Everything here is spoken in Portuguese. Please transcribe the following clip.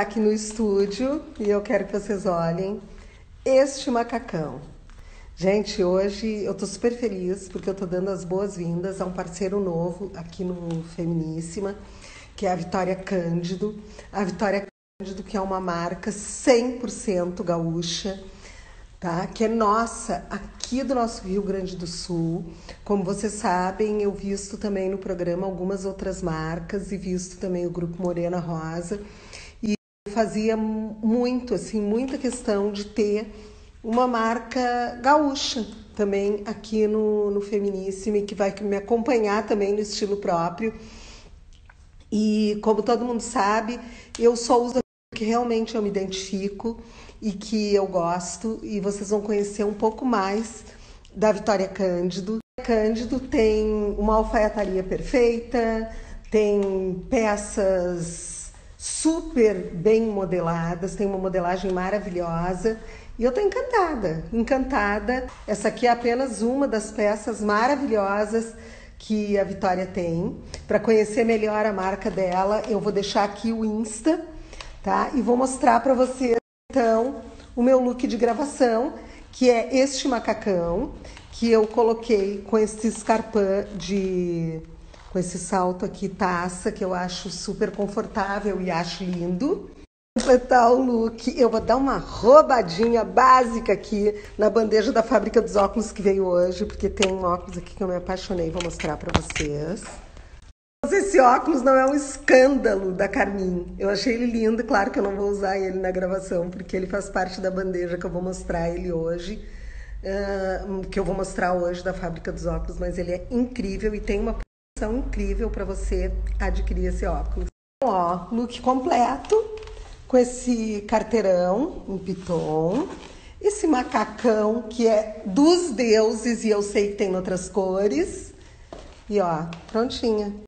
Aqui no estúdio, e eu quero que vocês olhem este macacão. Gente, hoje eu tô super feliz porque eu tô dando as boas-vindas a um parceiro novo aqui no Feminíssima, que é a Vitória Cândido. A Vitória Cândido, que é uma marca 100% gaúcha, tá? Que é nossa, aqui do nosso Rio Grande do Sul. Como vocês sabem, eu visto também no programa algumas outras marcas e visto também o grupo Morena Rosa. Fazia muito, assim, muita questão de ter uma marca gaúcha também aqui no Feminíssimo e que vai me acompanhar também no estilo próprio. E como todo mundo sabe, eu só uso aquilo que realmente eu me identifico e que eu gosto, e vocês vão conhecer um pouco mais da Vitória Cândido. A Cândido tem uma alfaiataria perfeita, tem peças super bem modeladas, tem uma modelagem maravilhosa e eu tô encantada, encantada. Essa aqui é apenas uma das peças maravilhosas que a Vitória tem. Para conhecer melhor a marca dela, eu vou deixar aqui o Insta, tá? E vou mostrar para vocês então o meu look de gravação, que é este macacão que eu coloquei com esse escarpão com esse salto aqui, taça, que eu acho super confortável e acho lindo. Para completar o look, eu vou dar uma roubadinha básica aqui na bandeja da fábrica dos óculos que veio hoje, porque tem um óculos aqui que eu me apaixonei, vou mostrar para vocês. Mas esse óculos não é um escândalo da Carmin. Eu achei ele lindo, claro que eu não vou usar ele na gravação, porque ele faz parte da bandeja que eu vou mostrar ele hoje, que eu vou mostrar hoje da fábrica dos óculos, mas ele é incrível e tem uma incrível para você adquirir esse óculos. Então, ó, look completo com esse carteirão em piton, esse macacão que é dos deuses e eu sei que tem outras cores, e ó, prontinha.